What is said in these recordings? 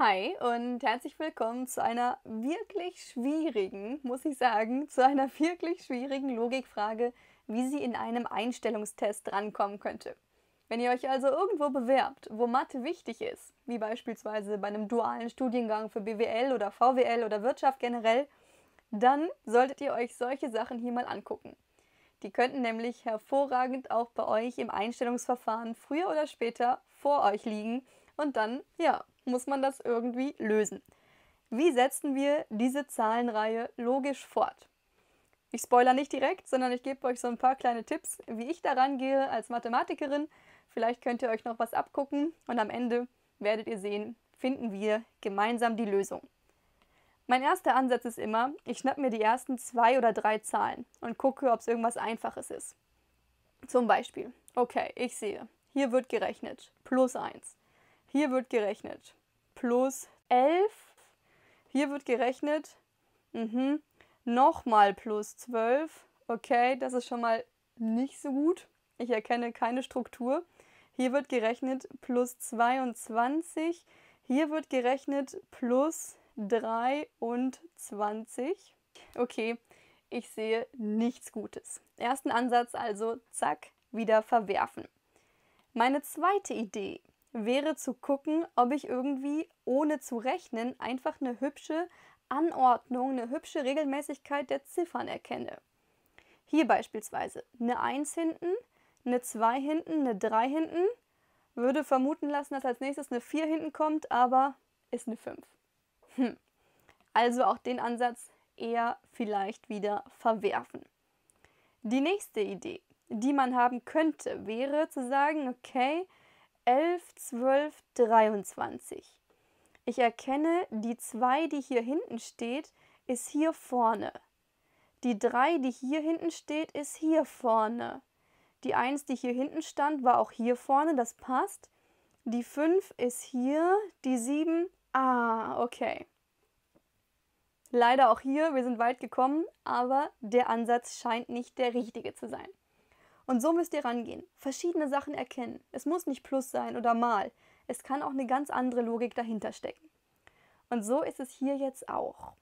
Hi und herzlich willkommen zu einer wirklich schwierigen, muss ich sagen, zu einer wirklich schwierigen Logikfrage, wie sie in einem Einstellungstest drankommen könnte. Wenn ihr euch also irgendwo bewerbt, wo Mathe wichtig ist, wie beispielsweise bei einem dualen Studiengang für BWL oder VWL oder Wirtschaft generell, dann solltet ihr euch solche Sachen hier mal angucken. Die könnten nämlich hervorragend auch bei euch im Einstellungsverfahren früher oder später vor euch liegen und dann, ja, muss man das irgendwie lösen. Wie setzen wir diese Zahlenreihe logisch fort? Ich spoilere nicht direkt, sondern ich gebe euch so ein paar kleine Tipps, wie ich daran gehe als Mathematikerin. Vielleicht könnt ihr euch noch was abgucken und am Ende werdet ihr sehen, finden wir gemeinsam die Lösung. Mein erster Ansatz ist immer, ich schnappe mir die ersten 2 oder 3 Zahlen und gucke, ob es irgendwas Einfaches ist. Zum Beispiel, okay, ich sehe, hier wird gerechnet, +1. Hier wird gerechnet, +11, hier wird gerechnet, nochmal +12, okay, das ist schon mal nicht so gut, ich erkenne keine Struktur, hier wird gerechnet +22, hier wird gerechnet +23, okay, ich sehe nichts Gutes. Ersten Ansatz also, zack, wieder verwerfen. Meine zweite Idee wäre zu gucken, ob ich irgendwie, ohne zu rechnen, einfach eine hübsche Anordnung, eine hübsche Regelmäßigkeit der Ziffern erkenne. Hier beispielsweise eine 1 hinten, eine 2 hinten, eine 3 hinten, würde vermuten lassen, dass als nächstes eine 4 hinten kommt, aber ist eine 5. Also auch den Ansatz eher vielleicht wieder verwerfen. Die nächste Idee, die man haben könnte, wäre zu sagen, okay, 11, 12, 23. Ich erkenne, die 2, die hier hinten steht, ist hier vorne. Die 3, die hier hinten steht, ist hier vorne. Die 1, die hier hinten stand, war auch hier vorne, das passt. Die 5 ist hier, die 7, okay. Leider auch hier, wir sind weit gekommen, aber der Ansatz scheint nicht der richtige zu sein. Und so müsst ihr rangehen. Verschiedene Sachen erkennen. Es muss nicht Plus sein oder Mal. Es kann auch eine ganz andere Logik dahinter stecken. Und so ist es hier jetzt auch.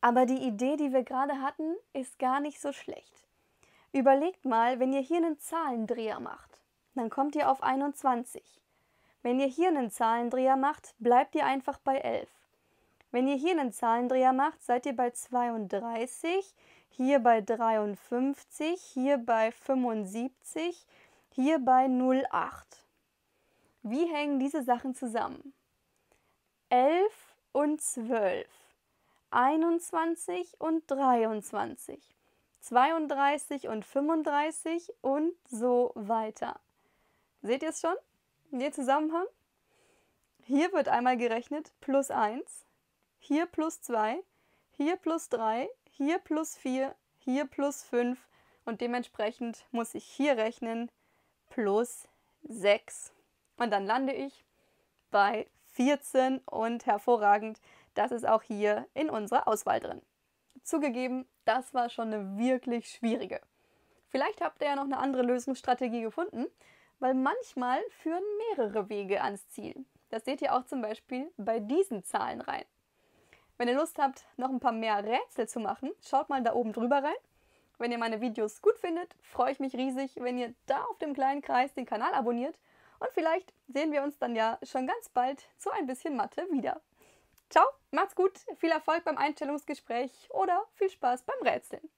Aber die Idee, die wir gerade hatten, ist gar nicht so schlecht. Überlegt mal, wenn ihr hier einen Zahlendreher macht, dann kommt ihr auf 21. Wenn ihr hier einen Zahlendreher macht, bleibt ihr einfach bei 11. Wenn ihr hier einen Zahlendreher macht, seid ihr bei 32. Hier bei 53, hier bei 75, hier bei 08. Wie hängen diese Sachen zusammen? 11 und 12, 21 und 23, 32 und 35 und so weiter. Seht ihr es schon? Den Zusammenhang? Hier wird einmal gerechnet +1, hier +2, hier +3, hier +4, hier +5 und dementsprechend muss ich hier rechnen +6. Und dann lande ich bei 14 und hervorragend, das ist auch hier in unserer Auswahl drin. Zugegeben, das war schon eine wirklich schwierige. Vielleicht habt ihr ja noch eine andere Lösungsstrategie gefunden, weil manchmal führen mehrere Wege ans Ziel. Das seht ihr auch zum Beispiel bei diesen Zahlenreihen. Wenn ihr Lust habt, noch ein paar mehr Rätsel zu machen, schaut mal da oben drüber rein. Wenn ihr meine Videos gut findet, freue ich mich riesig, wenn ihr da auf dem kleinen Kreis den Kanal abonniert. Und vielleicht sehen wir uns dann ja schon ganz bald zu ein bisschen Mathe wieder. Ciao, macht's gut, viel Erfolg beim Einstellungsgespräch oder viel Spaß beim Rätseln.